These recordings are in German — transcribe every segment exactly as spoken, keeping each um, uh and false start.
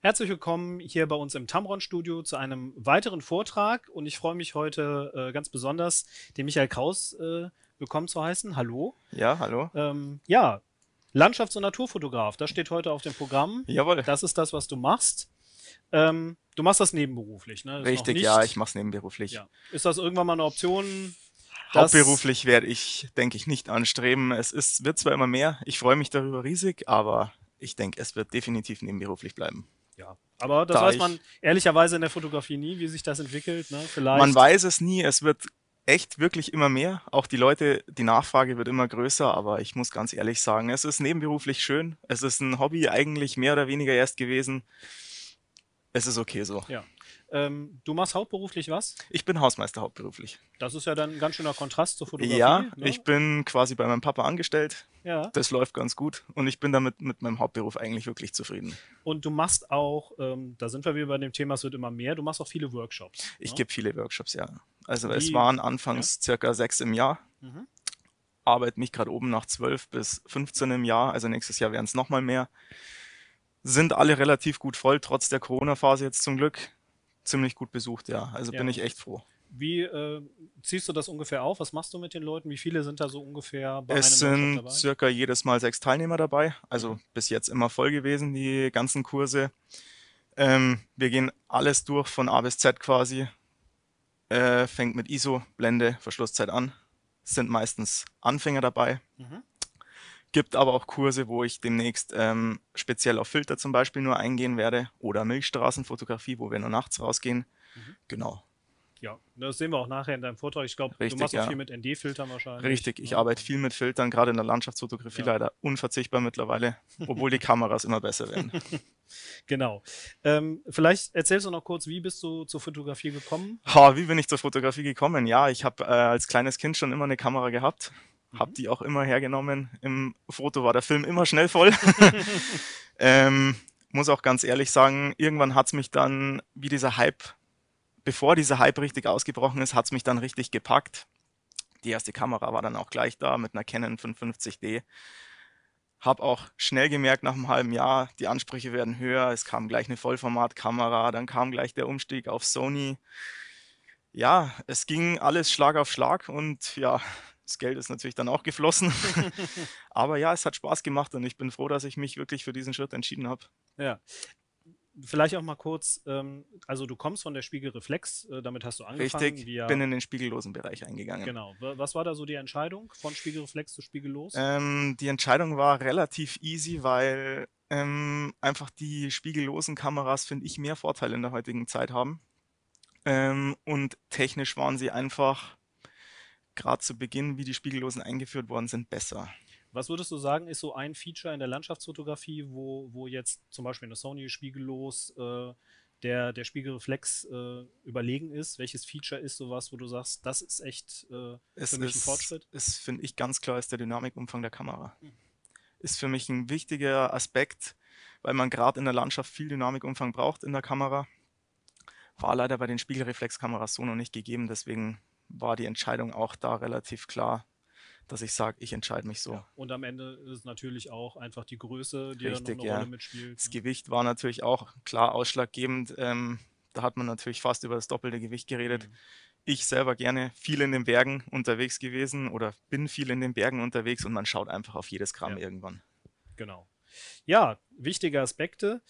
Herzlich willkommen hier bei uns im Tamron-Studio zu einem weiteren Vortrag und ich freue mich heute äh, ganz besonders, den Michael Kraus äh, willkommen zu heißen. Hallo. Ja, hallo. Ähm, ja, Landschafts- und Naturfotograf, das steht heute auf dem Programm. Jawohl. Das ist das, was du machst. Ähm, du machst das nebenberuflich, ne? Das Richtig, ja, ich mache es nebenberuflich. Ja. Ist das irgendwann mal eine Option? Hauptberuflich werde ich, denke ich, nicht anstreben. Es ist, wird zwar immer mehr, ich freue mich darüber riesig, aber ich denke, es wird definitiv nebenberuflich bleiben. Ja, aber das da weiß man ehrlicherweise in der Fotografie nie, wie sich das entwickelt. Ne? Vielleicht. Man weiß es nie, es wird echt wirklich immer mehr. Auch die Leute, die Nachfrage wird immer größer, aber ich muss ganz ehrlich sagen, es ist nebenberuflich schön. Es ist ein Hobby eigentlich mehr oder weniger erst gewesen. Es ist okay so. Ja. Ähm, du machst hauptberuflich was? Ich bin Hausmeister hauptberuflich. Das ist ja dann ein ganz schöner Kontrast zur Fotografie. Ja, ne? Ich bin quasi bei meinem Papa angestellt. Ja. Das läuft ganz gut und ich bin damit mit meinem Hauptberuf eigentlich wirklich zufrieden. Und du machst auch, ähm, da sind wir wieder bei dem Thema, es wird immer mehr, du machst auch viele Workshops. Ich ne? gebe viele Workshops, ja. Also Wie? es waren anfangs ja. circa sechs im Jahr. Mhm. Arbeite mich gerade oben nach zwölf bis fünfzehn im Jahr, also nächstes Jahr werden es nochmal mehr. Sind alle relativ gut voll, trotz der Corona-Phase jetzt zum Glück. Ziemlich gut besucht, ja. Also ja. bin ich echt froh. Wie äh, ziehst du das ungefähr auf? Was machst du mit den Leuten? Wie viele sind da so ungefähr bei einem Workshop dabei? Es sind circa jedes Mal sechs Teilnehmer dabei. Also mhm. bis jetzt immer voll gewesen, die ganzen Kurse. Ähm, wir gehen alles durch von A bis Z quasi. Äh, fängt mit I S O, Blende, Verschlusszeit an. Sind meistens Anfänger dabei. Mhm. Gibt aber auch Kurse, wo ich demnächst ähm, speziell auf Filter zum Beispiel nur eingehen werde oder Milchstraßenfotografie, wo wir nur nachts rausgehen. Mhm. Genau. Ja, das sehen wir auch nachher in deinem Vortrag. Ich glaube, du machst ja. auch viel mit N D-Filtern wahrscheinlich. Richtig, ich ja. arbeite viel mit Filtern, gerade in der Landschaftsfotografie ja. leider unverzichtbar mittlerweile, obwohl die Kameras immer besser werden. Genau. Ähm, vielleicht erzählst du noch kurz, wie bist du zur Fotografie gekommen? Ha, wie bin ich zur Fotografie gekommen? Ja, ich habe äh, als kleines Kind schon immer eine Kamera gehabt. Hab die auch immer hergenommen. Im Foto war der Film immer schnell voll. ähm, muss auch ganz ehrlich sagen, irgendwann hat es mich dann, wie dieser Hype, bevor dieser Hype richtig ausgebrochen ist, hat es mich dann richtig gepackt. Die erste Kamera war dann auch gleich da mit einer Canon fünfhundertfünfzig D. Hab auch schnell gemerkt, nach einem halben Jahr, die Ansprüche werden höher. Es kam gleich eine Vollformatkamera, dann kam gleich der Umstieg auf Sony. Ja, es ging alles Schlag auf Schlag und ja, das Geld ist natürlich dann auch geflossen. Aber ja, es hat Spaß gemacht und ich bin froh, dass ich mich wirklich für diesen Schritt entschieden habe. Ja. Vielleicht auch mal kurz, ähm, also du kommst von der Spiegelreflex, äh, damit hast du angefangen. Richtig, ich bin in den spiegellosen Bereich eingegangen. Genau. Was war da so die Entscheidung von Spiegelreflex zu spiegellos? Ähm, die Entscheidung war relativ easy, weil ähm, einfach die spiegellosen Kameras, finde ich, mehr Vorteile in der heutigen Zeit haben. Ähm, und technisch waren sie einfach gerade zu Beginn, wie die Spiegellosen eingeführt worden sind, besser. Was würdest du sagen, ist so ein Feature in der Landschaftsfotografie, wo, wo jetzt zum Beispiel eine Sony spiegellos äh, der, der Spiegelreflex äh, überlegen ist? Welches Feature ist sowas, wo du sagst, das ist echt äh, es für mich ist, ein Fortschritt? Es finde ich ganz klar, ist der Dynamikumfang der Kamera. Hm. Ist für mich ein wichtiger Aspekt, weil man gerade in der Landschaft viel Dynamikumfang braucht in der Kamera. War leider bei den Spiegelreflexkameras so noch nicht gegeben, deswegen war die Entscheidung auch da relativ klar, dass ich sage, ich entscheide mich so. Ja. Und am Ende ist natürlich auch einfach die Größe, die Richtig, da noch eine ja. Rolle mitspielt. Das ne? Gewicht war natürlich auch klar ausschlaggebend. Ähm, da hat man natürlich fast über das doppelte Gewicht geredet. Mhm. Ich selber gerne viel in den Bergen unterwegs gewesen oder bin viel in den Bergen unterwegs und man schaut einfach auf jedes Gramm ja. irgendwann. Genau. Ja, wichtige Aspekte.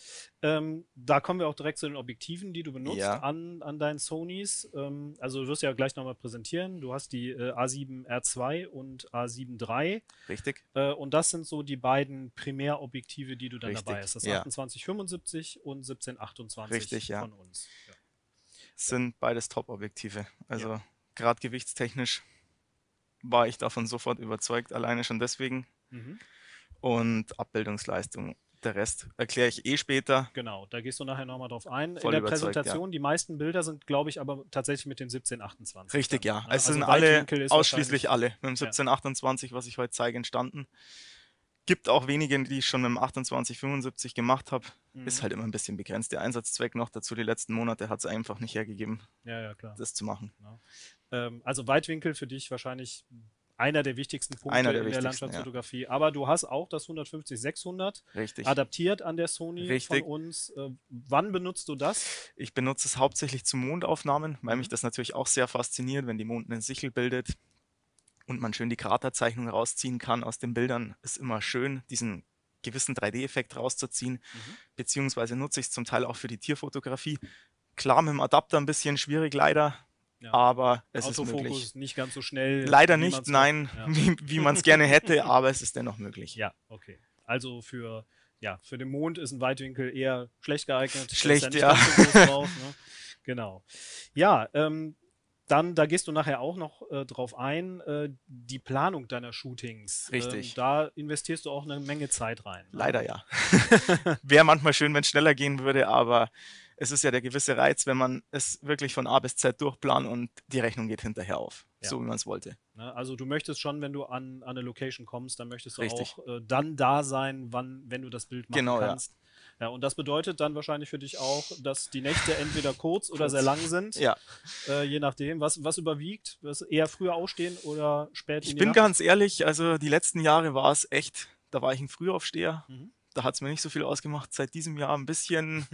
Ähm, da kommen wir auch direkt zu den Objektiven, die du benutzt ja. an, an deinen Sonys. Ähm, also du wirst ja gleich nochmal präsentieren. Du hast die äh, A sieben R zwei und A sieben R drei. Richtig. Äh, und das sind so die beiden Primärobjektive, die du dann Richtig. dabei hast. Das ja. achtundzwanzig fünfundsiebzig und siebzehn achtundzwanzig Richtig, ja. von uns. Ja. Sind beides Top-Objektive. Also ja. gerade gewichtstechnisch war ich davon sofort überzeugt, alleine schon deswegen. Mhm. Und Abbildungsleistung. Der Rest erkläre ich eh später. Genau, da gehst du nachher nochmal drauf ein. Voll in der Präsentation, ja. die meisten Bilder sind, glaube ich, aber tatsächlich mit dem siebzehn achtundzwanzig. Richtig, dann, ja. Ne? Es also sind alle, ausschließlich alle, mit dem siebzehn achtundzwanzig, was ich heute zeige, entstanden. Gibt auch wenige, die ich schon mit dem achtundzwanzig fünfundsiebzig gemacht habe. Mhm. Ist halt immer ein bisschen begrenzt. Der Einsatzzweck noch dazu, die letzten Monate hat es einfach nicht hergegeben, ja, ja, klar. das zu machen. Genau. Ähm, also Weitwinkel für dich wahrscheinlich einer der wichtigsten Punkte einer der in wichtigsten, der Landschaftsfotografie. Ja. Aber du hast auch das hundertfünfzig sechshundert adaptiert an der Sony Richtig. von uns. Äh, wann benutzt du das? Ich benutze es hauptsächlich zu Mondaufnahmen, weil mich das natürlich auch sehr fasziniert, wenn die Mond eine Sichel bildet und man schön die Kraterzeichnung rausziehen kann aus den Bildern. Ist immer schön, diesen gewissen drei D-Effekt rauszuziehen, mhm. beziehungsweise nutze ich es zum Teil auch für die Tierfotografie. Klar, mit dem Adapter ein bisschen schwierig leider, ja. aber es Autofokus ist möglich. Nicht ganz so schnell. Leider nicht, nein, ja. wie, wie man es gerne hätte, aber es ist dennoch möglich. Ja, okay. Also für, ja, für den Mond ist ein Weitwinkel eher schlecht geeignet. Schlecht, ja. So drauf, ne? Genau. Ja, ähm, dann, da gehst du nachher auch noch äh, drauf ein, äh, die Planung deiner Shootings. Richtig. Ähm, da investierst du auch eine Menge Zeit rein. Ne? Leider ja. Wäre manchmal schön, wenn es schneller gehen würde, aber es ist ja der gewisse Reiz, wenn man es wirklich von A bis Z durchplant und die Rechnung geht hinterher auf, ja. so wie man es wollte. Also du möchtest schon, wenn du an, an eine Location kommst, dann möchtest du Richtig. auch äh, dann da sein, wann, wenn du das Bild machen genau, kannst. Ja. Ja, und das bedeutet dann wahrscheinlich für dich auch, dass die Nächte entweder kurz oder sehr lang sind. Ja. Äh, je nachdem. Was, was überwiegt? Was eher früher aufstehen oder spät in die Nacht? Ich bin ganz ehrlich, also die letzten Jahre war es echt, da war ich ein Frühaufsteher. Mhm. Da hat es mir nicht so viel ausgemacht. Seit diesem Jahr ein bisschen,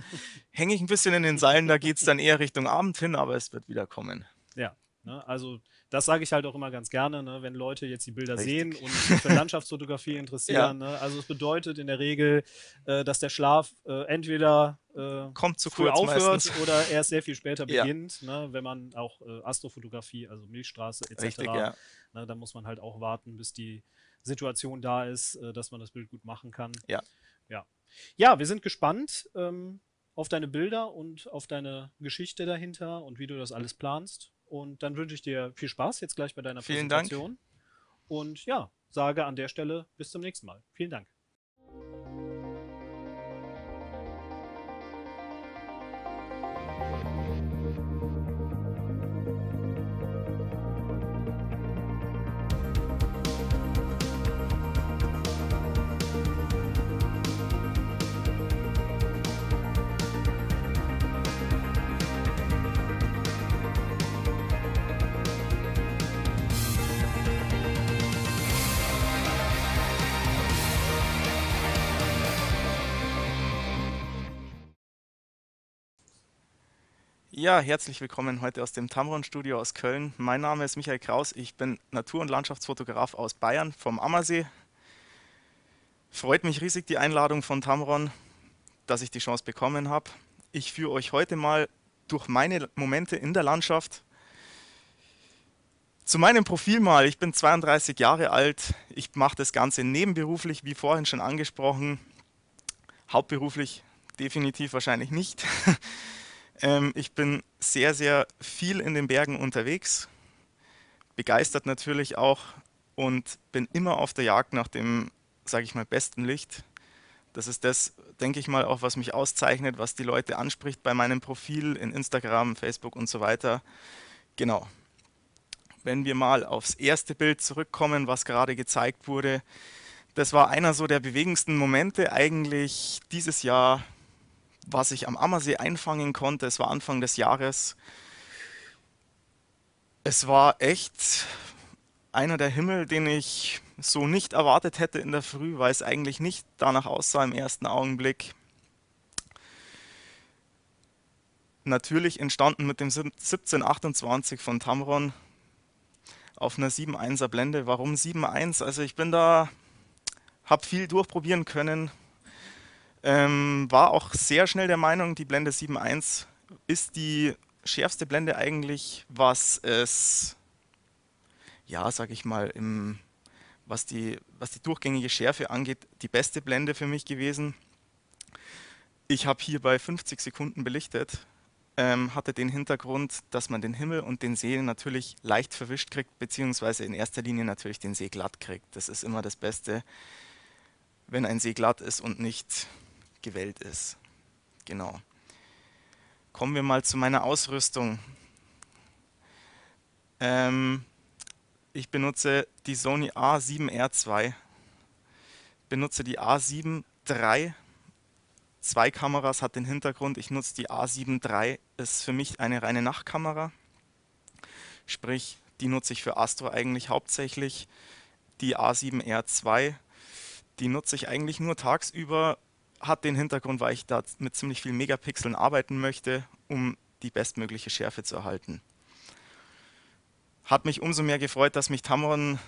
hänge ich ein bisschen in den Seilen, da geht es dann eher Richtung Abend hin, aber es wird wieder kommen. Ja, ne? Also das sage ich halt auch immer ganz gerne, ne? Wenn Leute jetzt die Bilder Richtig. sehen und sich für Landschaftsfotografie interessieren. Ja. Ne? Also es bedeutet in der Regel, äh, dass der Schlaf äh, entweder äh, kommt zu früh kurz aufhört meistens. Oder erst sehr viel später beginnt, ja. ne? Wenn man auch äh, Astrofotografie, also Milchstraße et cetera. Richtig, ja. ne? Da muss man halt auch warten, bis die Situation da ist, äh, dass man das Bild gut machen kann. Ja, ja. ja wir sind gespannt ähm, auf deine Bilder und auf deine Geschichte dahinter und wie du das alles planst. Und dann wünsche ich dir viel Spaß jetzt gleich bei deiner Vielen Präsentation. Dank. Und ja, sage an der Stelle bis zum nächsten Mal. Vielen Dank. Ja, herzlich willkommen heute aus dem Tamron-Studio aus Köln. Mein Name ist Michael Kraus, ich bin Natur- und Landschaftsfotograf aus Bayern vom Ammersee. Freut mich riesig die Einladung von Tamron, dass ich die Chance bekommen habe. Ich führe euch heute mal durch meine Momente in der Landschaft. Zu meinem Profil mal, ich bin zweiunddreißig Jahre alt, ich mache das Ganze nebenberuflich, wie vorhin schon angesprochen. Hauptberuflich definitiv wahrscheinlich nicht. Ich bin sehr, sehr viel in den Bergen unterwegs, begeistert natürlich auch und bin immer auf der Jagd nach dem, sage ich mal, besten Licht. Das ist das, denke ich mal, auch was mich auszeichnet, was die Leute anspricht bei meinem Profil in Instagram, Facebook und so weiter. Genau. Wenn wir mal aufs erste Bild zurückkommen, was gerade gezeigt wurde, das war einer so der bewegendsten Momente eigentlich dieses Jahr, was ich am Ammersee einfangen konnte. Es war Anfang des Jahres. Es war echt einer der Himmel, den ich so nicht erwartet hätte in der Früh, weil es eigentlich nicht danach aussah im ersten Augenblick. Natürlich entstanden mit dem siebzehn achtundzwanzig von Tamron auf einer sieben Komma eins er Blende. Warum sieben Komma eins? Also ich bin da, habe viel durchprobieren können. Ähm, war auch sehr schnell der Meinung, die Blende sieben Komma eins ist die schärfste Blende eigentlich, was es, ja, sag ich mal, im, was, die, was die durchgängige Schärfe angeht, die beste Blende für mich gewesen. Ich habe hier bei fünfzig Sekunden belichtet, ähm, hatte den Hintergrund, dass man den Himmel und den See natürlich leicht verwischt kriegt, beziehungsweise in erster Linie natürlich den See glatt kriegt. Das ist immer das Beste, wenn ein See glatt ist und nicht gewellt ist. Genau. Kommen wir mal zu meiner Ausrüstung. Ähm, ich benutze die Sony A sieben R zwei, benutze die A sieben drei, zwei Kameras, hat den Hintergrund, ich nutze die A sieben drei, ist für mich eine reine Nachtkamera, sprich Die nutze ich für Astro eigentlich hauptsächlich. Die A sieben R zwei, die nutze ich eigentlich nur tagsüber. Hat den Hintergrund, weil ich da mit ziemlich vielen Megapixeln arbeiten möchte, um die bestmögliche Schärfe zu erhalten. Hat mich umso mehr gefreut, dass mich Tamron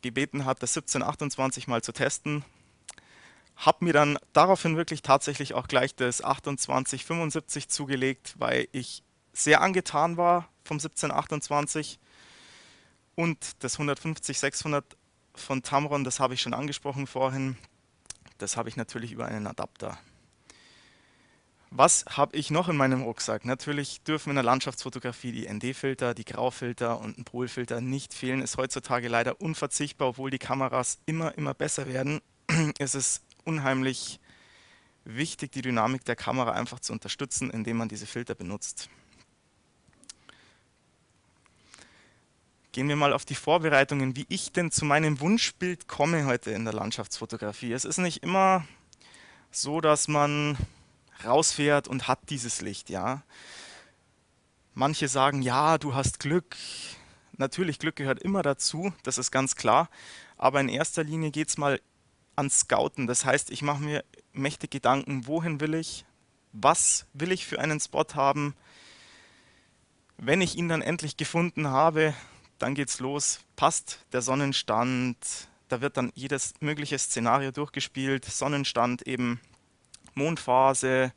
gebeten hat, das siebzehn achtundzwanzig mal zu testen. Habe mir dann daraufhin wirklich tatsächlich auch gleich das achtundzwanzig fünfundsiebzig zugelegt, weil ich sehr angetan war vom siebzehn achtundzwanzig. Und das hundertfünfzig sechshundert von Tamron, das habe ich schon angesprochen vorhin, das habe ich natürlich über einen Adapter. Was habe ich noch in meinem Rucksack? Natürlich dürfen in der Landschaftsfotografie die N D-Filter, die Graufilter und ein Polfilter nicht fehlen. Ist heutzutage leider unverzichtbar, obwohl die Kameras immer, immer besser werden. Es ist unheimlich wichtig, die Dynamik der Kamera einfach zu unterstützen, indem man diese Filter benutzt. Gehen wir mal auf die Vorbereitungen, wie ich denn zu meinem Wunschbild komme heute in der Landschaftsfotografie. Es ist nicht immer so, dass man rausfährt und hat dieses Licht, ja. Manche sagen, ja, du hast Glück. Natürlich, Glück gehört immer dazu, das ist ganz klar. Aber in erster Linie geht es mal ans Scouten. Das heißt, ich mache mir mächtig Gedanken, wohin will ich, was will ich für einen Spot haben. Wenn ich ihn dann endlich gefunden habe, dann geht's los. Passt der Sonnenstand? Da wird dann jedes mögliche Szenario durchgespielt. Sonnenstand eben, Mondphase,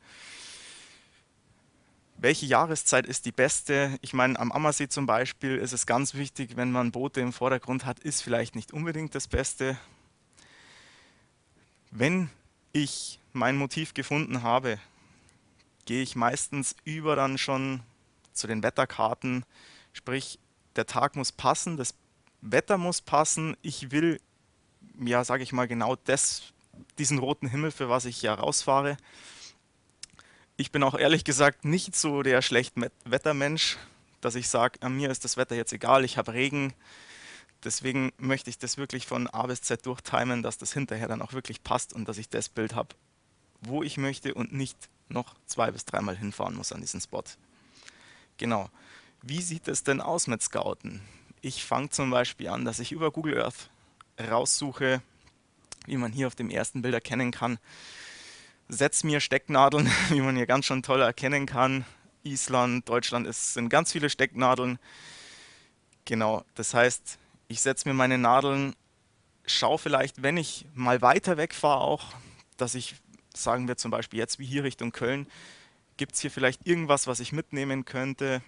welche Jahreszeit ist die beste? Ich meine, am Ammersee zum Beispiel ist es ganz wichtig, wenn man Boote im Vordergrund hat, ist vielleicht nicht unbedingt das Beste. Wenn ich mein Motiv gefunden habe, gehe ich meistens über dann schon zu den Wetterkarten, sprich der Tag muss passen, das Wetter muss passen, ich will, ja sage ich mal genau das, diesen roten Himmel, für was ich ja rausfahre. Ich bin auch ehrlich gesagt nicht so der Schlechtwettermensch, dass ich sage, an mir ist das Wetter jetzt egal, ich habe Regen. Deswegen möchte ich das wirklich von A bis Z durchtimen, dass das hinterher dann auch wirklich passt und dass ich das Bild habe, wo ich möchte und nicht noch zwei bis dreimal hinfahren muss an diesen Spot. Genau. Wie sieht es denn aus mit Scouten? Ich fange zum Beispiel an, dass ich über Google Earth raussuche, wie man hier auf dem ersten Bild erkennen kann. Setz mir Stecknadeln, wie man hier ganz schon toll erkennen kann. Island, Deutschland, es sind ganz viele Stecknadeln. Genau, das heißt, ich setze mir meine Nadeln, schaue vielleicht, wenn ich mal weiter wegfahre auch, dass ich, sagen wir zum Beispiel jetzt wie hier Richtung Köln, gibt es hier vielleicht irgendwas, was ich mitnehmen könnte,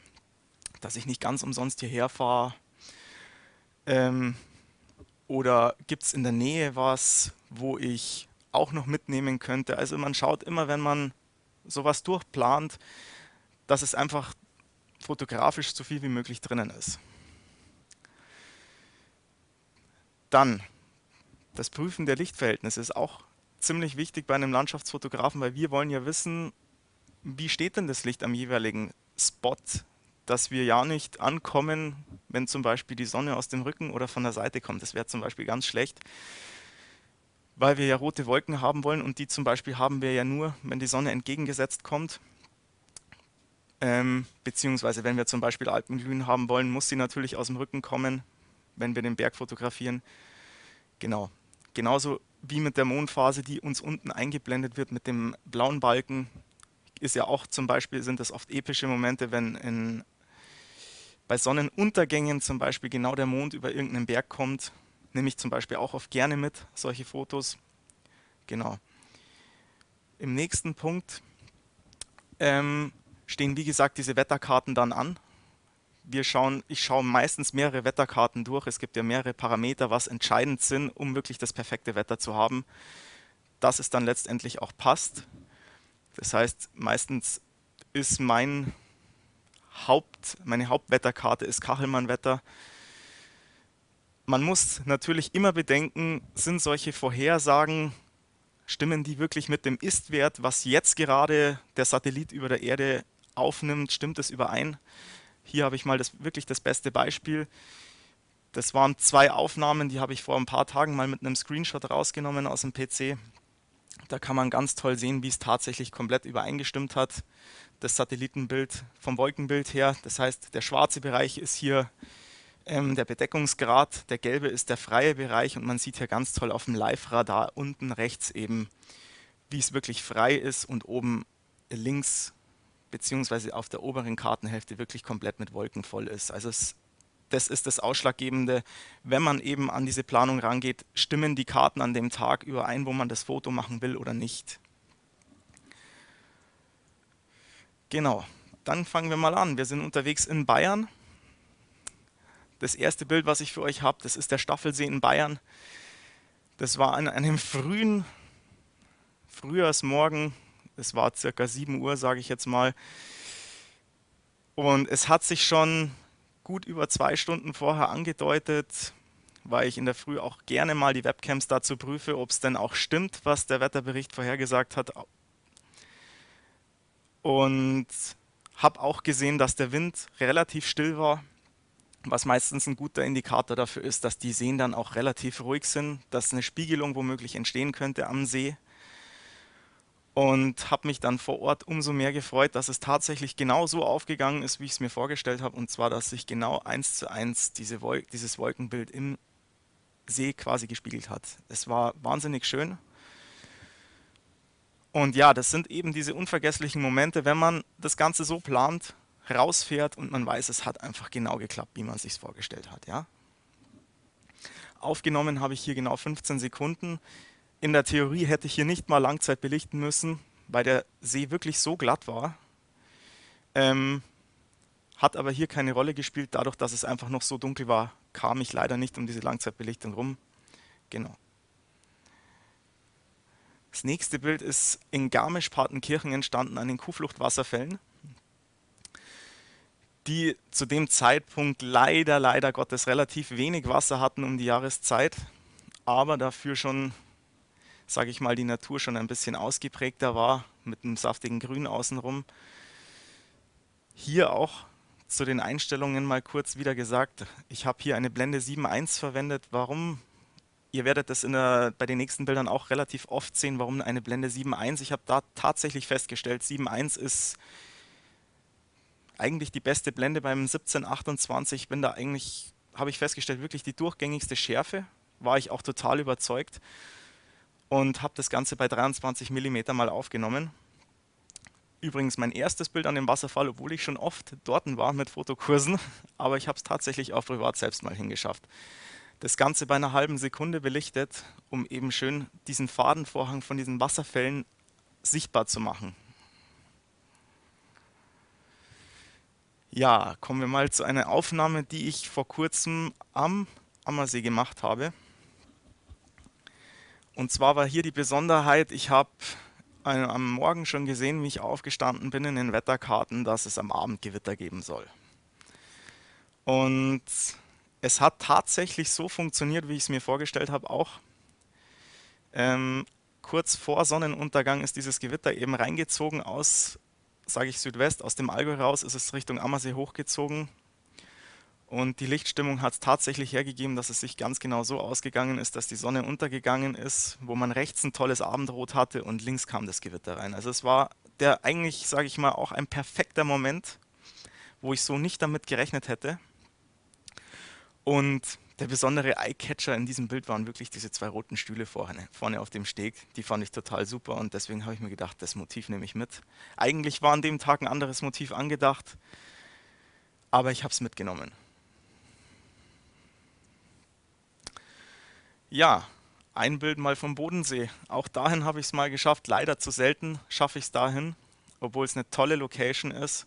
dass ich nicht ganz umsonst hierher fahre. Ähm, Oder gibt es in der Nähe was, wo ich auch noch mitnehmen könnte? Also man schaut immer, wenn man sowas durchplant, dass es einfach fotografisch so viel wie möglich drinnen ist. Dann, das Prüfen der Lichtverhältnisse ist auch ziemlich wichtig bei einem Landschaftsfotografen, weil wir wollen ja wissen, wie steht denn das Licht am jeweiligen Spot, dass wir ja nicht ankommen, wenn zum Beispiel die Sonne aus dem Rücken oder von der Seite kommt. Das wäre zum Beispiel ganz schlecht, weil wir ja rote Wolken haben wollen und die zum Beispiel haben wir ja nur, wenn die Sonne entgegengesetzt kommt. Ähm, beziehungsweise wenn wir zum Beispiel Alpenglühen haben wollen, muss sie natürlich aus dem Rücken kommen, wenn wir den Berg fotografieren. Genau. Genauso wie mit der Mondphase, die uns unten eingeblendet wird mit dem blauen Balken. Ist ja auch zum Beispiel, sind das oft epische Momente, wenn in bei Sonnenuntergängen zum Beispiel genau der Mond über irgendeinen Berg kommt, nehme ich zum Beispiel auch oft gerne mit, solche Fotos. Genau. Im nächsten Punkt ähm, stehen, wie gesagt, diese Wetterkarten dann an. Wir schauen, ich schaue meistens mehrere Wetterkarten durch. Es gibt ja mehrere Parameter, was entscheidend sind, um wirklich das perfekte Wetter zu haben, dass es dann letztendlich auch passt. Das heißt, meistens ist mein Haupt, meine Hauptwetterkarte ist Kachelmann-Wetter. Man muss natürlich immer bedenken, sind solche Vorhersagen, stimmen die wirklich mit dem Ist-Wert, was jetzt gerade der Satellit über der Erde aufnimmt, stimmt das überein? Hier habe ich mal das, wirklich das beste Beispiel. Das waren zwei Aufnahmen, die habe ich vor ein paar Tagen mal mit einem Screenshot rausgenommen aus dem P C. Da kann man ganz toll sehen, wie es tatsächlich komplett übereingestimmt hat, das Satellitenbild vom Wolkenbild her. Das heißt, der schwarze Bereich ist hier ähm, der Bedeckungsgrad, der gelbe ist der freie Bereich und man sieht hier ganz toll auf dem Live-Radar unten rechts eben, wie es wirklich frei ist und oben links beziehungsweise auf der oberen Kartenhälfte wirklich komplett mit Wolken voll ist. Also es, das ist das Ausschlaggebende, wenn man eben an diese Planung rangeht, stimmen die Karten an dem Tag überein, wo man das Foto machen will oder nicht. Genau, dann fangen wir mal an. Wir sind unterwegs in Bayern. Das erste Bild, was ich für euch habe, das ist der Staffelsee in Bayern. Das war an einem frühen Frühjahrsmorgen. Es war circa sieben Uhr, sage ich jetzt mal. Und es hat sich schon gut über zwei Stunden vorher angedeutet, weil ich in der Früh auch gerne mal die Webcams dazu prüfe, ob es denn auch stimmt, was der Wetterbericht vorhergesagt hat. Und habe auch gesehen, dass der Wind relativ still war, was meistens ein guter Indikator dafür ist, dass die Seen dann auch relativ ruhig sind, dass eine Spiegelung womöglich entstehen könnte am See. Und habe mich dann vor Ort umso mehr gefreut, dass es tatsächlich genau so aufgegangen ist, wie ich es mir vorgestellt habe. Und zwar, dass sich genau eins zu eins diese Wol- dieses Wolkenbild im See quasi gespiegelt hat. Es war wahnsinnig schön. Und ja, das sind eben diese unvergesslichen Momente, wenn man das Ganze so plant, rausfährt und man weiß, es hat einfach genau geklappt, wie man es sich vorgestellt hat. Ja? Aufgenommen habe ich hier genau fünfzehn Sekunden. In der Theorie hätte ich hier nicht mal Langzeit belichten müssen, weil der See wirklich so glatt war. Ähm, hat aber hier keine Rolle gespielt. Dadurch, dass es einfach noch so dunkel war, kam ich leider nicht um diese Langzeitbelichtung rum. Genau. Das nächste Bild ist in Garmisch-Partenkirchen entstanden, an den Kuhfluchtwasserfällen, die zu dem Zeitpunkt leider, leider Gottes relativ wenig Wasser hatten um die Jahreszeit, aber dafür schon, sage ich mal, die Natur schon ein bisschen ausgeprägter war, mit einem saftigen Grün außenrum. Hier auch zu den Einstellungen mal kurz wieder gesagt, ich habe hier eine Blende sieben eins verwendet. Warum? Ihr werdet das in der, bei den nächsten Bildern auch relativ oft sehen, warum eine Blende sieben eins. Ich habe da tatsächlich festgestellt, sieben eins ist eigentlich die beste Blende beim siebzehn achtundzwanzig. Bin da eigentlich, habe ich festgestellt, wirklich die durchgängigste Schärfe. War ich auch total überzeugt. Und habe das Ganze bei dreiundzwanzig Millimeter mal aufgenommen. Übrigens mein erstes Bild an dem Wasserfall, obwohl ich schon oft dort war mit Fotokursen, aber ich habe es tatsächlich auch privat selbst mal hingeschafft. Das Ganze bei einer halben Sekunde belichtet, um eben schön diesen Fadenvorhang von diesen Wasserfällen sichtbar zu machen. Ja, kommen wir mal zu einer Aufnahme, die ich vor kurzem am Ammersee gemacht habe. Und zwar war hier die Besonderheit, ich habe am Morgen schon gesehen, wie ich aufgestanden bin in den Wetterkarten, dass es am Abend Gewitter geben soll. Und es hat tatsächlich so funktioniert, wie ich es mir vorgestellt habe auch. Ähm, kurz vor Sonnenuntergang ist dieses Gewitter eben reingezogen aus, sage ich Südwest, aus dem Allgäu raus, ist es Richtung Ammersee hochgezogen. Und die Lichtstimmung hat es tatsächlich hergegeben, dass es sich ganz genau so ausgegangen ist, dass die Sonne untergegangen ist, wo man rechts ein tolles Abendrot hatte und links kam das Gewitter rein. Also es war der eigentlich, sage ich mal, auch ein perfekter Moment, wo ich so nicht damit gerechnet hätte. Und der besondere Eyecatcher in diesem Bild waren wirklich diese zwei roten Stühle vorne, vorne auf dem Steg. Die fand ich total super und deswegen habe ich mir gedacht, das Motiv nehme ich mit. Eigentlich war an dem Tag ein anderes Motiv angedacht, aber ich habe es mitgenommen. Ja, ein Bild mal vom Bodensee. Auch dahin habe ich es mal geschafft. Leider zu selten schaffe ich es dahin, obwohl es eine tolle Location ist.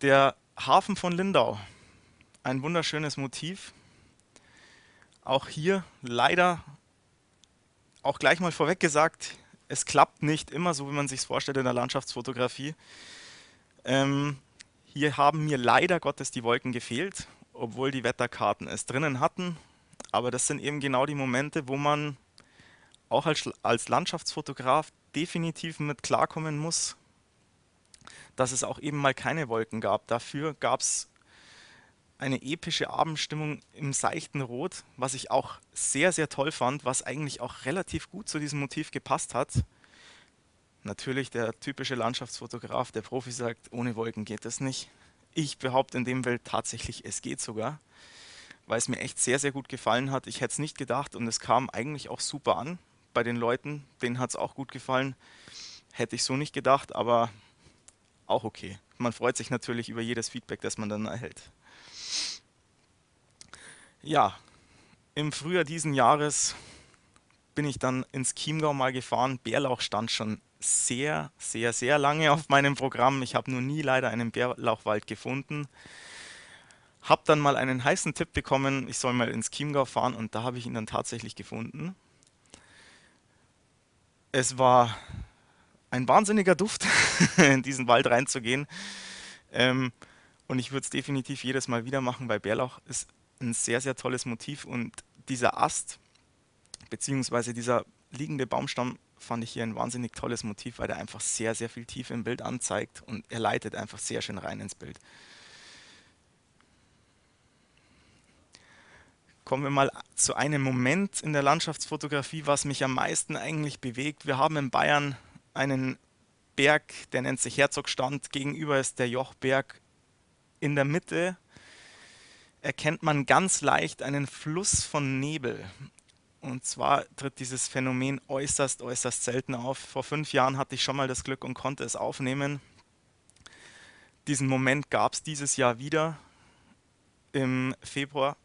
Der Hafen von Lindau. Ein wunderschönes Motiv. Auch hier leider, auch gleich mal vorweg gesagt, es klappt nicht immer so, wie man sich es vorstellt in der Landschaftsfotografie. Ähm, hier haben mir leider Gottes die Wolken gefehlt, obwohl die Wetterkarten es drinnen hatten. Aber das sind eben genau die Momente, wo man auch als, als Landschaftsfotograf definitiv mit klarkommen muss, dass es auch eben mal keine Wolken gab. Dafür gab es eine epische Abendstimmung im seichten Rot, was ich auch sehr, sehr toll fand, was eigentlich auch relativ gut zu diesem Motiv gepasst hat. Natürlich der typische Landschaftsfotograf, der Profi sagt, ohne Wolken geht das nicht. Ich behaupte in dem Feld tatsächlich, es geht sogar, weil es mir echt sehr, sehr gut gefallen hat. Ich hätte es nicht gedacht und es kam eigentlich auch super an bei den Leuten. Denen hat es auch gut gefallen. Hätte ich so nicht gedacht, aber auch okay. Man freut sich natürlich über jedes Feedback, das man dann erhält. Ja, im Frühjahr diesen Jahres bin ich dann ins Chiemgau mal gefahren. Bärlauch stand schon sehr, sehr, sehr lange auf meinem Programm. Ich habe nur nie leider einen Bärlauchwald gefunden. Habe dann mal einen heißen Tipp bekommen, ich soll mal ins Chiemgau fahren und da habe ich ihn dann tatsächlich gefunden. Es war ein wahnsinniger Duft, in diesen Wald reinzugehen. Ähm, und ich würde es definitiv jedes Mal wieder machen, weil Bärlauch ist ein sehr, sehr tolles Motiv und dieser Ast, beziehungsweise dieser liegende Baumstamm fand ich hier ein wahnsinnig tolles Motiv, weil er einfach sehr, sehr viel Tiefe im Bild anzeigt und er leitet einfach sehr schön rein ins Bild. Kommen wir mal zu einem Moment in der Landschaftsfotografie, was mich am meisten eigentlich bewegt. Wir haben in Bayern einen Berg, der nennt sich Herzogstand, gegenüber ist der Jochberg. In der Mitte erkennt man ganz leicht einen Fluss von Nebel. Und zwar tritt dieses Phänomen äußerst, äußerst selten auf. Vor fünf Jahren hatte ich schon mal das Glück und konnte es aufnehmen. Diesen Moment gab es dieses Jahr wieder im Februar,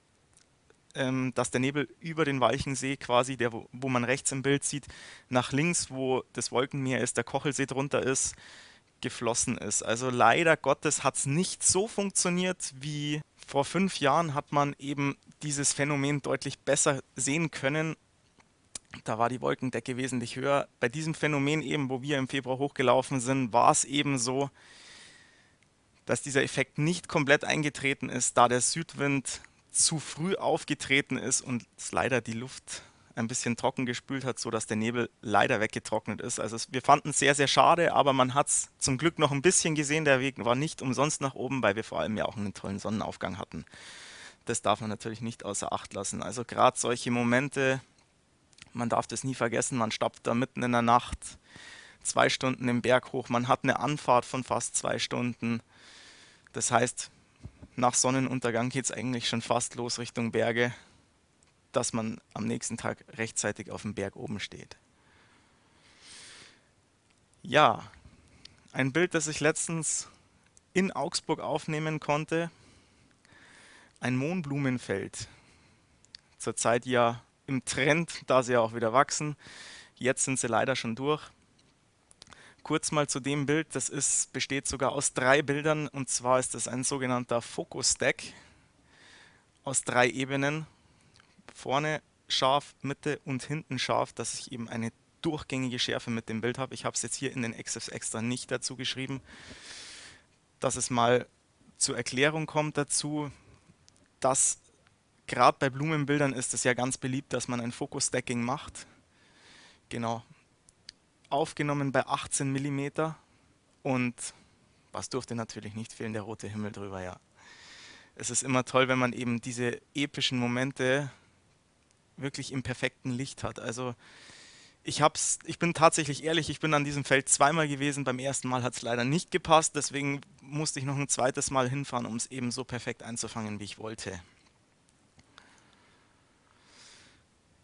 ähm, dass der Nebel über den Walchensee quasi, der, wo, wo man rechts im Bild sieht, nach links, wo das Wolkenmeer ist, der Kochelsee drunter ist, geflossen ist. Also leider Gottes hat es nicht so funktioniert wie vor fünf Jahren, hat man eben dieses Phänomen deutlich besser sehen können. Da war die Wolkendecke wesentlich höher. Bei diesem Phänomen eben, wo wir im Februar hochgelaufen sind, war es eben so, dass dieser Effekt nicht komplett eingetreten ist, da der Südwind zu früh aufgetreten ist und es leider die Luft ein bisschen trocken gespült hat, sodass der Nebel leider weggetrocknet ist. Also es, wir fanden es sehr, sehr schade, aber man hat es zum Glück noch ein bisschen gesehen. Der Weg war nicht umsonst nach oben, weil wir vor allem ja auch einen tollen Sonnenaufgang hatten. Das darf man natürlich nicht außer Acht lassen. Also gerade solche Momente, man darf das nie vergessen, man stapft da mitten in der Nacht zwei Stunden den Berg hoch, man hat eine Anfahrt von fast zwei Stunden. Das heißt, nach Sonnenuntergang geht es eigentlich schon fast los Richtung Berge, dass man am nächsten Tag rechtzeitig auf dem Berg oben steht. Ja, ein Bild, das ich letztens in Augsburg aufnehmen konnte, ein Mohnblumenfeld. Zurzeit ja im Trend, da sie ja auch wieder wachsen. Jetzt sind sie leider schon durch. Kurz mal zu dem Bild, das ist, besteht sogar aus drei Bildern und zwar ist das ein sogenannter Fokus-Stack aus drei Ebenen. Vorne scharf, Mitte und hinten scharf, dass ich eben eine durchgängige Schärfe mit dem Bild habe. Ich habe es jetzt hier in den Exifs extra nicht dazu geschrieben, dass es mal zur Erklärung kommt dazu, dass gerade bei Blumenbildern ist es ja ganz beliebt, dass man ein Focus-Stacking macht. Genau. Aufgenommen bei achtzehn Millimeter und was durfte natürlich nicht fehlen, der rote Himmel drüber, ja. Es ist immer toll, wenn man eben diese epischen Momente wirklich im perfekten Licht hat. Also ich hab's, ich bin tatsächlich ehrlich, ich bin an diesem Feld zweimal gewesen. Beim ersten Mal hat es leider nicht gepasst, deswegen musste ich noch ein zweites Mal hinfahren, um es eben so perfekt einzufangen, wie ich wollte.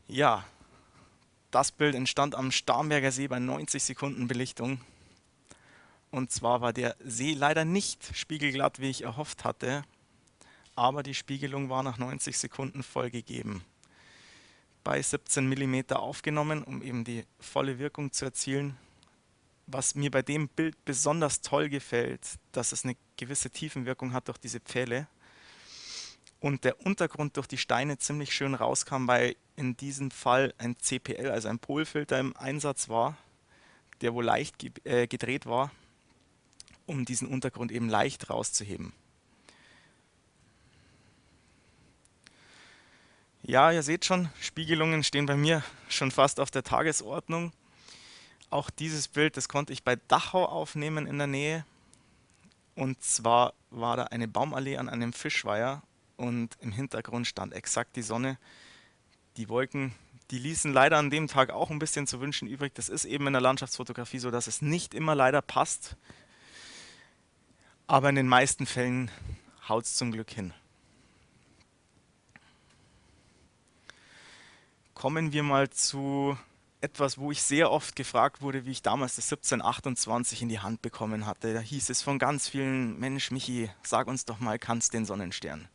Ja, das Bild entstand am Starnberger See bei neunzig Sekunden Belichtung. Und zwar war der See leider nicht spiegelglatt, wie ich erhofft hatte, aber die Spiegelung war nach neunzig Sekunden voll gegeben. Bei siebzehn Millimeter aufgenommen, um eben die volle Wirkung zu erzielen. Was mir bei dem Bild besonders toll gefällt, dass es eine gewisse Tiefenwirkung hat durch diese Pfähle und der Untergrund durch die Steine ziemlich schön rauskam, weil in diesem Fall ein C P L, also ein Polfilter im Einsatz war, der wohl leicht ge äh, gedreht war, um diesen Untergrund eben leicht rauszuheben. Ja, ihr seht schon, Spiegelungen stehen bei mir schon fast auf der Tagesordnung. Auch dieses Bild, das konnte ich bei Dachau aufnehmen in der Nähe. Und zwar war da eine Baumallee an einem Fischweiher und im Hintergrund stand exakt die Sonne. Die Wolken, die ließen leider an dem Tag auch ein bisschen zu wünschen übrig. Das ist eben in der Landschaftsfotografie so, dass es nicht immer leider passt. Aber in den meisten Fällen haut es zum Glück hin. Kommen wir mal zu etwas, wo ich sehr oft gefragt wurde, wie ich damals das siebzehn achtundzwanzig in die Hand bekommen hatte. Da hieß es von ganz vielen: Mensch Michi, sag uns doch mal, kannst den Sonnenstern?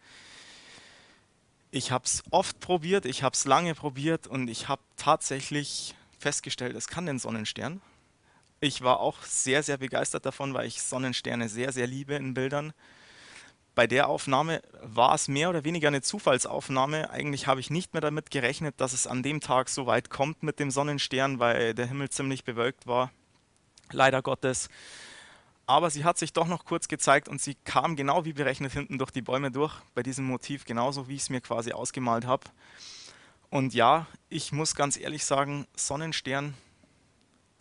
Ich habe es oft probiert, ich habe es lange probiert und ich habe tatsächlich festgestellt, es kann den Sonnenstern. Ich war auch sehr, sehr begeistert davon, weil ich Sonnensterne sehr, sehr liebe in Bildern. Bei der Aufnahme war es mehr oder weniger eine Zufallsaufnahme. Eigentlich habe ich nicht mehr damit gerechnet, dass es an dem Tag so weit kommt mit dem Sonnenstern, weil der Himmel ziemlich bewölkt war, leider Gottes. Aber sie hat sich doch noch kurz gezeigt und sie kam genau wie berechnet hinten durch die Bäume durch, bei diesem Motiv genauso, wie ich es mir quasi ausgemalt habe. Und ja, ich muss ganz ehrlich sagen, Sonnenstern,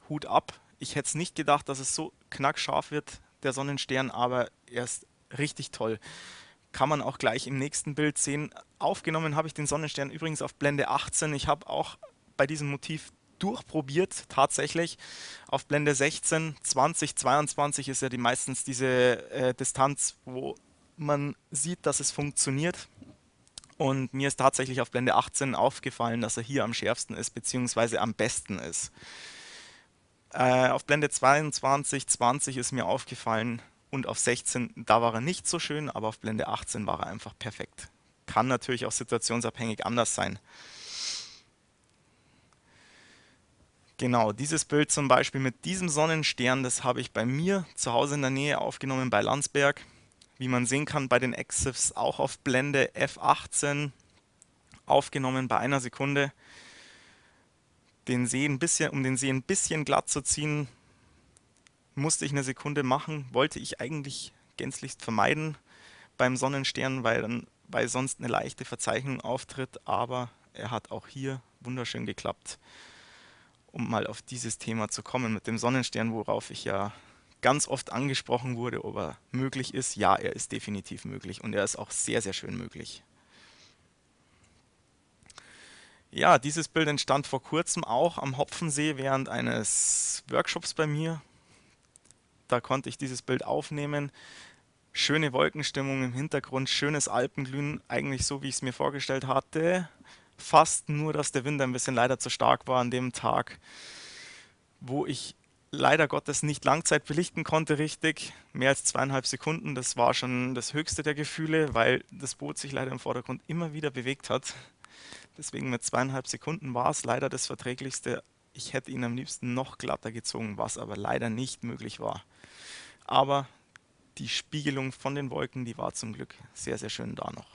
Hut ab. Ich hätte es nicht gedacht, dass es so knackscharf wird, der Sonnenstern, aber er ist richtig toll. Kann man auch gleich im nächsten Bild sehen. Aufgenommen habe ich den Sonnenstern übrigens auf Blende achtzehn. Ich habe auch bei diesem Motiv durchprobiert, tatsächlich. Auf Blende sechzehn, zwanzig, zweiundzwanzig ist ja die meistens diese äh, Distanz, wo man sieht, dass es funktioniert. Und mir ist tatsächlich auf Blende achtzehn aufgefallen, dass er hier am schärfsten ist, beziehungsweise am besten ist. Auf Blende zweiundzwanzig, zwanzig ist mir aufgefallen und auf sechzehn, da war er nicht so schön, aber auf Blende achtzehn war er einfach perfekt. Kann natürlich auch situationsabhängig anders sein. Genau, dieses Bild zum Beispiel mit diesem Sonnenstern, das habe ich bei mir zu Hause in der Nähe aufgenommen, bei Landsberg. Wie man sehen kann, bei den Exifs auch auf Blende F achtzehn aufgenommen bei einer Sekunde. Den See ein bisschen, um den See ein bisschen glatt zu ziehen, musste ich eine Sekunde machen, wollte ich eigentlich gänzlich vermeiden beim Sonnenstern, weil, dann, weil sonst eine leichte Verzeichnung auftritt, aber er hat auch hier wunderschön geklappt. Um mal auf dieses Thema zu kommen mit dem Sonnenstern, worauf ich ja ganz oft angesprochen wurde, ob er möglich ist. Ja, er ist definitiv möglich und er ist auch sehr, sehr schön möglich. Ja, dieses Bild entstand vor kurzem auch am Hopfensee während eines Workshops bei mir. Da konnte ich dieses Bild aufnehmen. Schöne Wolkenstimmung im Hintergrund, schönes Alpenglühen, eigentlich so, wie ich es mir vorgestellt hatte. Fast nur, dass der Wind ein bisschen leider zu stark war an dem Tag, wo ich leider Gottes nicht Langzeit belichten konnte richtig. Mehr als zweieinhalb Sekunden, das war schon das höchste der Gefühle, weil das Boot sich leider im Vordergrund immer wieder bewegt hat. Deswegen mit zweieinhalb Sekunden war es leider das Verträglichste. Ich hätte ihn am liebsten noch glatter gezogen, was aber leider nicht möglich war. Aber die Spiegelung von den Wolken, die war zum Glück sehr, sehr schön da noch.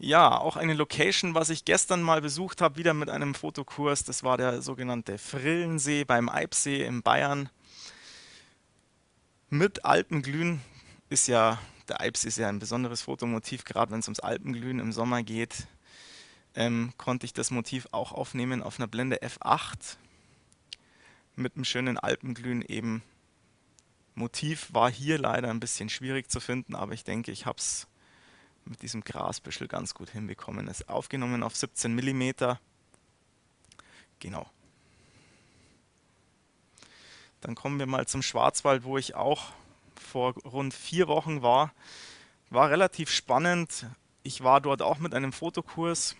Ja, auch eine Location, was ich gestern mal besucht habe, wieder mit einem Fotokurs. Das war der sogenannte Frillensee beim Eibsee in Bayern. Mit Alpenglühen ist ja... Der Eibsee ist ja ein besonderes Fotomotiv, gerade wenn es ums Alpenglühen im Sommer geht, ähm, konnte ich das Motiv auch aufnehmen auf einer Blende F acht mit einem schönen Alpenglühen eben. Motiv war hier leider ein bisschen schwierig zu finden, aber ich denke, ich habe es mit diesem Grasbüschel ganz gut hinbekommen. Es ist aufgenommen auf siebzehn Millimeter. Genau. Dann kommen wir mal zum Schwarzwald, wo ich auch vor rund vier Wochen war, war relativ spannend. Ich war dort auch mit einem Fotokurs,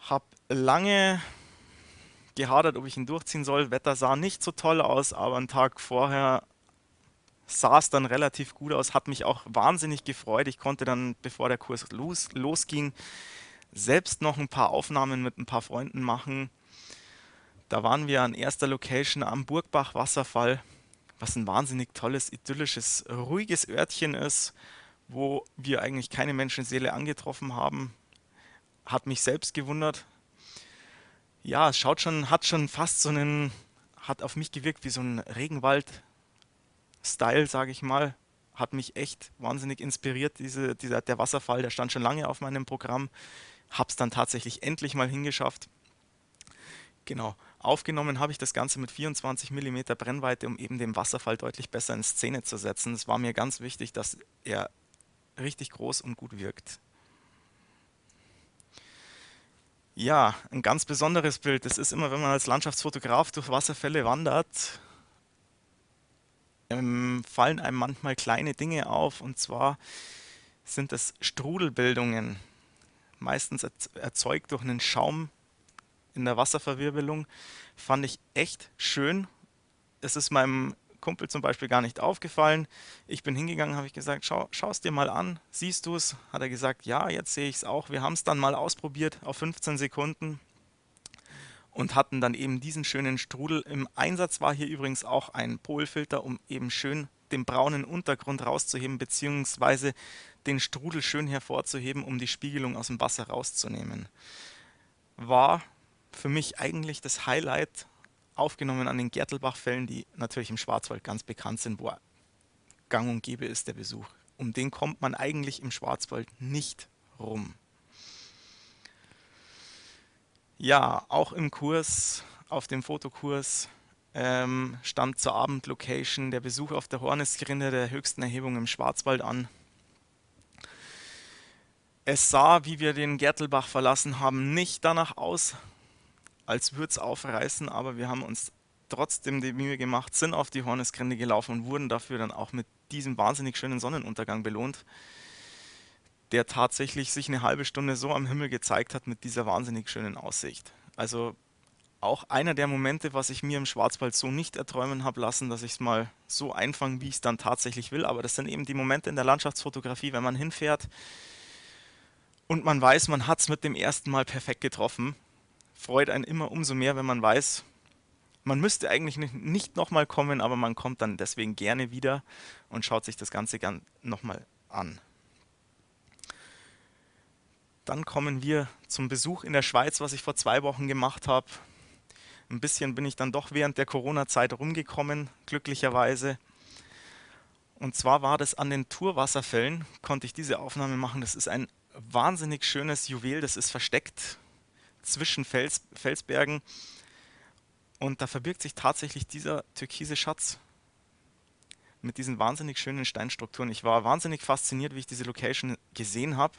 habe lange gehadert, ob ich ihn durchziehen soll. Wetter sah nicht so toll aus, aber einen Tag vorher sah es dann relativ gut aus, hat mich auch wahnsinnig gefreut. Ich konnte dann, bevor der Kurs los, losging, selbst noch ein paar Aufnahmen mit ein paar Freunden machen. Da waren wir an erster Location am Burgbach-Wasserfall, was ein wahnsinnig tolles, idyllisches, ruhiges Örtchen ist, wo wir eigentlich keine Menschenseele angetroffen haben. Hat mich selbst gewundert. Ja, es schaut schon, hat schon fast so einen, hat auf mich gewirkt wie so ein Regenwald-Style, sage ich mal. Hat mich echt wahnsinnig inspiriert, diese, dieser, der Wasserfall, der stand schon lange auf meinem Programm. Hab's dann tatsächlich endlich mal hingeschafft. Genau. Aufgenommen habe ich das Ganze mit vierundzwanzig Millimeter Brennweite, um eben den Wasserfall deutlich besser in Szene zu setzen. Es war mir ganz wichtig, dass er richtig groß und gut wirkt. Ja, ein ganz besonderes Bild. Das ist immer, wenn man als Landschaftsfotograf durch Wasserfälle wandert ähm, fallen einem manchmal kleine Dinge auf, und zwar sind das Strudelbildungen, meistens erzeugt durch einen Schaum in der Wasserverwirbelung. Fand ich echt schön. Es ist meinem Kumpel zum Beispiel gar nicht aufgefallen. Ich bin hingegangen, habe ich gesagt, schau, schau es dir mal an, siehst du es? Hat er gesagt, ja, jetzt sehe ich es auch. Wir haben es dann mal ausprobiert auf fünfzehn Sekunden und hatten dann eben diesen schönen Strudel. Im Einsatz war hier übrigens auch ein Polfilter, um eben schön den braunen Untergrund rauszuheben, beziehungsweise den Strudel schön hervorzuheben, um die Spiegelung aus dem Wasser rauszunehmen. War für mich eigentlich das Highlight, aufgenommen an den Gertelbachfällen, die natürlich im Schwarzwald ganz bekannt sind, wo gang und gäbe ist der Besuch. Um den kommt man eigentlich im Schwarzwald nicht rum. Ja, auch im Kurs, auf dem Fotokurs, ähm, stand zur Abendlocation der Besuch auf der Hornisgrinde, der höchsten Erhebung im Schwarzwald, an. Es sah, wie wir den Gertelbach verlassen haben, nicht danach aus, als würde es aufreißen, aber wir haben uns trotzdem die Mühe gemacht, sind auf die Hornisgrinde gelaufen und wurden dafür dann auch mit diesem wahnsinnig schönen Sonnenuntergang belohnt, der tatsächlich sich eine halbe Stunde so am Himmel gezeigt hat mit dieser wahnsinnig schönen Aussicht. Also auch einer der Momente, was ich mir im Schwarzwald so nicht erträumen habe lassen, dass ich es mal so einfange, wie ich es dann tatsächlich will. Aber das sind eben die Momente in der Landschaftsfotografie, wenn man hinfährt und man weiß, man hat es mit dem ersten Mal perfekt getroffen. Freut einen immer umso mehr, wenn man weiß, man müsste eigentlich nicht, nicht nochmal kommen, aber man kommt dann deswegen gerne wieder und schaut sich das Ganze gern nochmal an. Dann kommen wir zum Besuch in der Schweiz, was ich vor zwei Wochen gemacht habe. Ein bisschen bin ich dann doch während der Corona-Zeit rumgekommen, glücklicherweise. Und zwar war das an den Tourwasserfällen, konnte ich diese Aufnahme machen. Das ist ein wahnsinnig schönes Juwel, das ist versteckt zwischen Fels, Felsbergen, und da verbirgt sich tatsächlich dieser türkise Schatz mit diesen wahnsinnig schönen Steinstrukturen. Ich war wahnsinnig fasziniert, wie ich diese Location gesehen habe.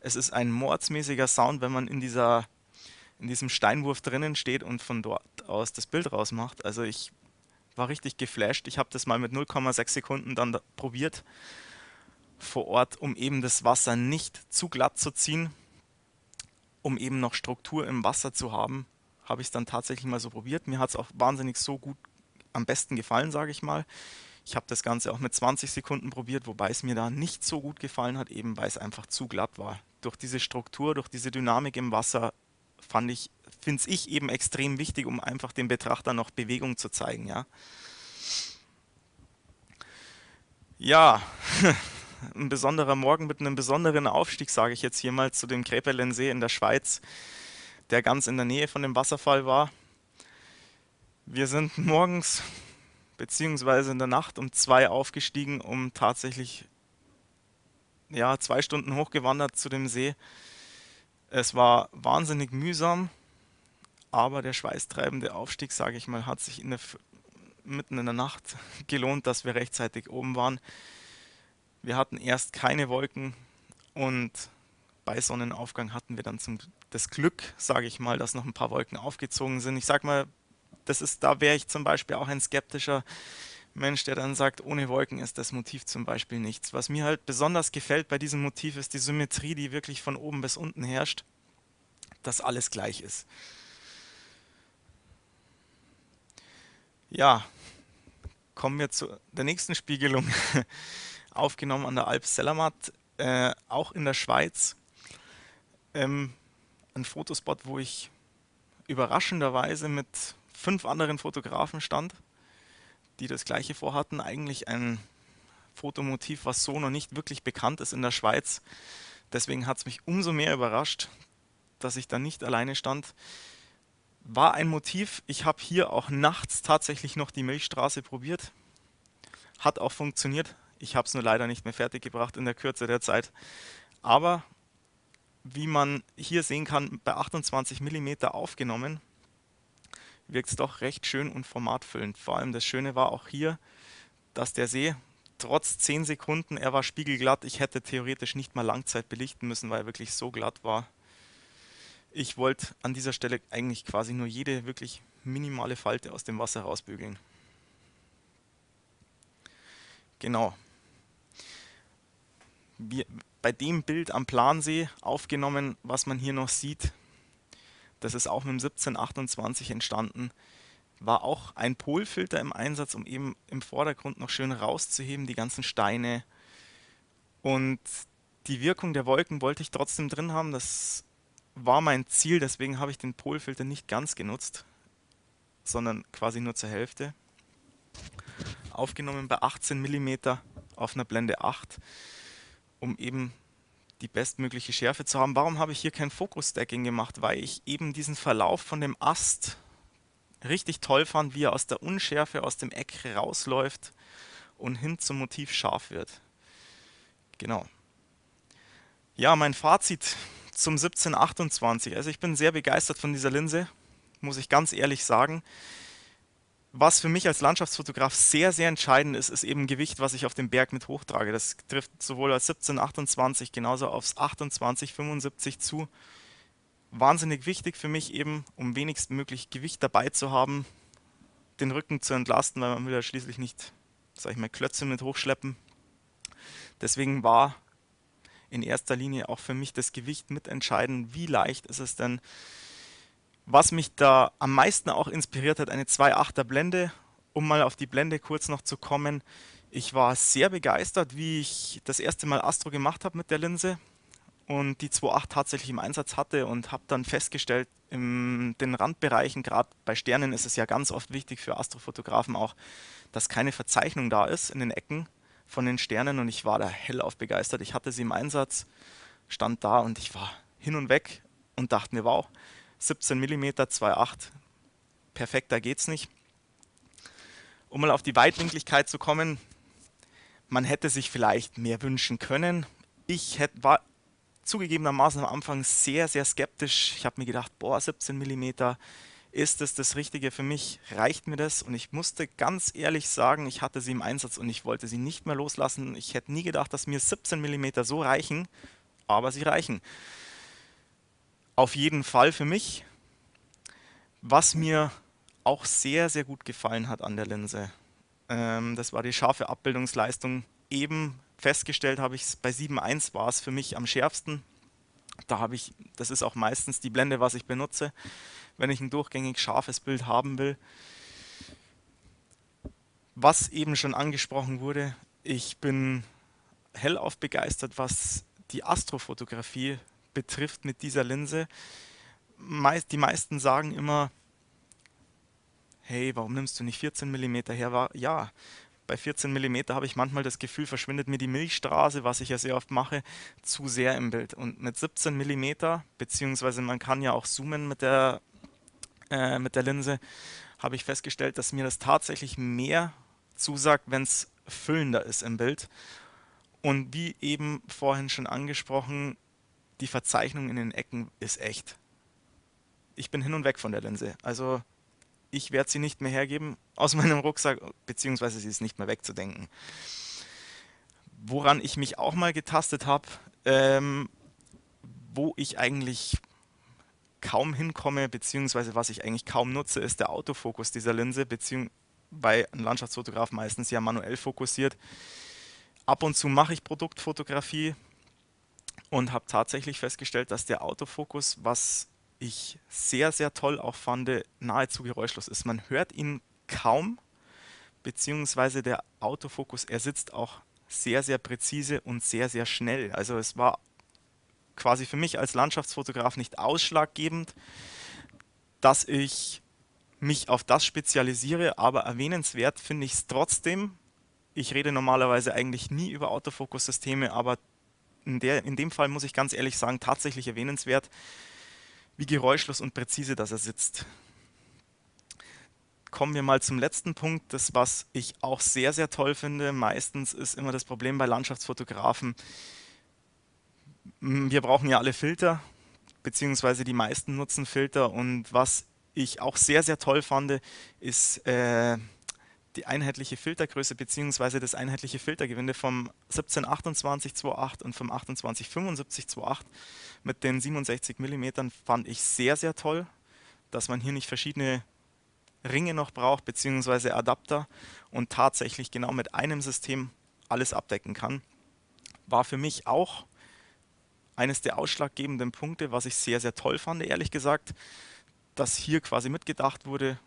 Es ist ein mordsmäßiger Sound, wenn man in, dieser, in diesem Steinwurf drinnen steht und von dort aus das Bild rausmacht. Also ich war richtig geflasht. Ich habe das mal mit null Komma sechs Sekunden dann da probiert vor Ort, um eben das Wasser nicht zu glatt zu ziehen, um eben noch Struktur im Wasser zu haben, habe ich es dann tatsächlich mal so probiert. Mir hat es auch wahnsinnig so gut am besten gefallen, sage ich mal. Ich habe das Ganze auch mit zwanzig Sekunden probiert, wobei es mir da nicht so gut gefallen hat, eben weil es einfach zu glatt war. Durch diese Struktur, durch diese Dynamik im Wasser fand ich, finde ich eben extrem wichtig, um einfach dem Betrachter noch Bewegung zu zeigen. Ja, ja. Ein besonderer Morgen mit einem besonderen Aufstieg, sage ich jetzt hier mal, zu dem Krepelensee in der Schweiz, der ganz in der Nähe von dem Wasserfall war. Wir sind morgens bzw. in der Nacht um zwei aufgestiegen, um tatsächlich ja, zwei Stunden hochgewandert zu dem See. Es war wahnsinnig mühsam, aber der schweißtreibende Aufstieg, sage ich mal, hat sich in der, mitten in der Nacht gelohnt, dass wir rechtzeitig oben waren. Wir hatten erst keine Wolken und bei Sonnenaufgang hatten wir dann zum, das Glück, sage ich mal, dass noch ein paar Wolken aufgezogen sind. Ich sage mal, das ist, da wäre ich zum Beispiel auch ein skeptischer Mensch, der dann sagt, ohne Wolken ist das Motiv zum Beispiel nichts. Was mir halt besonders gefällt bei diesem Motiv ist die Symmetrie, die wirklich von oben bis unten herrscht, dass alles gleich ist. Ja, kommen wir zu der nächsten Spiegelung. Aufgenommen an der Alp Selamat, äh, auch in der Schweiz. Ähm, ein Fotospot, wo ich überraschenderweise mit fünf anderen Fotografen stand, die das gleiche vorhatten. Eigentlich ein Fotomotiv, was so noch nicht wirklich bekannt ist in der Schweiz. Deswegen hat es mich umso mehr überrascht, dass ich da nicht alleine stand. War ein Motiv, ich habe hier auch nachts tatsächlich noch die Milchstraße probiert. Hat auch funktioniert. Ich habe es nur leider nicht mehr fertiggebracht in der Kürze der Zeit. Aber wie man hier sehen kann, bei achtundzwanzig Millimeter aufgenommen, wirkt es doch recht schön und formatfüllend. Vor allem das Schöne war auch hier, dass der See trotz zehn Sekunden, er war spiegelglatt, ich hätte theoretisch nicht mal Langzeit belichten müssen, weil er wirklich so glatt war. Ich wollte an dieser Stelle eigentlich quasi nur jede wirklich minimale Falte aus dem Wasser rausbügeln. Genau. Wir, bei dem Bild am Plansee aufgenommen, was man hier noch sieht, das ist auch mit dem siebzehn achtundzwanzig entstanden, war auch ein Polfilter im Einsatz, um eben im Vordergrund noch schön rauszuheben, die ganzen Steine. Und die Wirkung der Wolken wollte ich trotzdem drin haben, das war mein Ziel, deswegen habe ich den Polfilter nicht ganz genutzt, sondern quasi nur zur Hälfte. Aufgenommen bei achtzehn Millimeter auf einer Blende acht, um eben die bestmögliche Schärfe zu haben. Warum habe ich hier kein Focus-Stacking gemacht? Weil ich eben diesen Verlauf von dem Ast richtig toll fand, wie er aus der Unschärfe, aus dem Eck rausläuft und hin zum Motiv scharf wird. Genau. Ja, mein Fazit zum siebzehn achtundzwanzig. Also ich bin sehr begeistert von dieser Linse, muss ich ganz ehrlich sagen. Was für mich als Landschaftsfotograf sehr, sehr entscheidend ist, ist eben Gewicht, was ich auf dem Berg mit hochtrage. Das trifft sowohl auf siebzehn achtundzwanzig, genauso aufs achtundzwanzig fünfundsiebzig zu. Wahnsinnig wichtig für mich eben, um wenigstmöglich Gewicht dabei zu haben, den Rücken zu entlasten, weil man will ja schließlich nicht, sag ich mal, Klötze mit hochschleppen. Deswegen war in erster Linie auch für mich das Gewicht mitentscheidend, wie leicht ist es denn. Was mich da am meisten auch inspiriert hat, eine zwei Komma achter Blende, um mal auf die Blende kurz noch zu kommen. Ich war sehr begeistert, wie ich das erste Mal Astro gemacht habe mit der Linse und die zwei Komma acht tatsächlich im Einsatz hatte und habe dann festgestellt, in den Randbereichen, gerade bei Sternen ist es ja ganz oft wichtig für Astrofotografen auch, dass keine Verzeichnung da ist in den Ecken von den Sternen, und ich war da hellauf begeistert. Ich hatte sie im Einsatz, stand da und ich war hin und weg und dachte mir, wow, siebzehn Millimeter zwei Komma acht, perfekter geht's nicht. Um mal auf die Weitwinkligkeit zu kommen, man hätte sich vielleicht mehr wünschen können. Ich hätte, war zugegebenermaßen am Anfang sehr, sehr skeptisch. Ich habe mir gedacht, boah, siebzehn Millimeter, ist das das Richtige für mich? Reicht mir das? Und ich musste ganz ehrlich sagen, ich hatte sie im Einsatz und ich wollte sie nicht mehr loslassen. Ich hätte nie gedacht, dass mir siebzehn Millimeter so reichen, aber sie reichen. Auf jeden Fall für mich, was mir auch sehr, sehr gut gefallen hat an der Linse, ähm, das war die scharfe Abbildungsleistung. Eben festgestellt habe ich es, bei sieben eins war es für mich am schärfsten. Da habe ich, das ist auch meistens die Blende, was ich benutze, wenn ich ein durchgängig scharfes Bild haben will. Was eben schon angesprochen wurde, ich bin hellauf begeistert, was die Astrofotografie betrifft mit dieser Linse. Meist, die meisten sagen immer, hey, warum nimmst du nicht vierzehn Millimeter her? War, ja, bei vierzehn Millimeter habe ich manchmal das Gefühl, verschwindet mir die Milchstraße, was ich ja sehr oft mache, zu sehr im Bild. Und mit siebzehn Millimeter, beziehungsweise man kann ja auch zoomen mit der, äh, mit der Linse, habe ich festgestellt, dass mir das tatsächlich mehr zusagt, wenn es füllender ist im Bild. Und wie eben vorhin schon angesprochen, die Verzeichnung in den Ecken ist echt. Ich bin hin und weg von der Linse. Also ich werde sie nicht mehr hergeben aus meinem Rucksack, beziehungsweise sie ist nicht mehr wegzudenken. Woran ich mich auch mal getastet habe, ähm, wo ich eigentlich kaum hinkomme, beziehungsweise was ich eigentlich kaum nutze, ist der Autofokus dieser Linse, beziehungsweise weil ein Landschaftsfotograf meistens ja manuell fokussiert. Ab und zu mache ich Produktfotografie und habe tatsächlich festgestellt, dass der Autofokus, was ich sehr, sehr toll auch fand, nahezu geräuschlos ist. Man hört ihn kaum, beziehungsweise der Autofokus, er sitzt auch sehr, sehr präzise und sehr, sehr schnell. Also es war quasi für mich als Landschaftsfotograf nicht ausschlaggebend, dass ich mich auf das spezialisiere, aber erwähnenswert finde ich es trotzdem. Ich rede normalerweise eigentlich nie über Autofokussysteme, aber In, der, in dem Fall muss ich ganz ehrlich sagen, tatsächlich erwähnenswert, wie geräuschlos und präzise dass er sitzt. Kommen wir mal zum letzten Punkt, das was ich auch sehr, sehr toll finde. Meistens ist immer das Problem bei Landschaftsfotografen, wir brauchen ja alle Filter, beziehungsweise die meisten nutzen Filter, und was ich auch sehr, sehr toll fand, ist äh, die einheitliche Filtergröße bzw. das einheitliche Filtergewinde vom siebzehn achtundzwanzig zwei Komma acht und vom achtundzwanzig fünfundsiebzig zwei Komma acht mit den siebenundsechzig Millimeter fand ich sehr, sehr toll, dass man hier nicht verschiedene Ringe noch braucht bzw. Adapter und tatsächlich genau mit einem System alles abdecken kann, war für mich auch eines der ausschlaggebenden Punkte, was ich sehr, sehr toll fand, ehrlich gesagt, dass hier quasi mitgedacht wurde,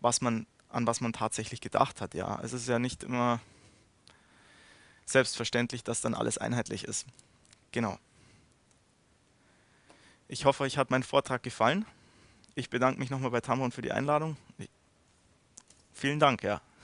was man, an was man tatsächlich gedacht hat. Ja, es ist ja nicht immer selbstverständlich, dass dann alles einheitlich ist. Genau. Ich hoffe, euch hat mein Vortrag gefallen. Ich bedanke mich nochmal bei Tamron für die Einladung. Vielen Dank, ja.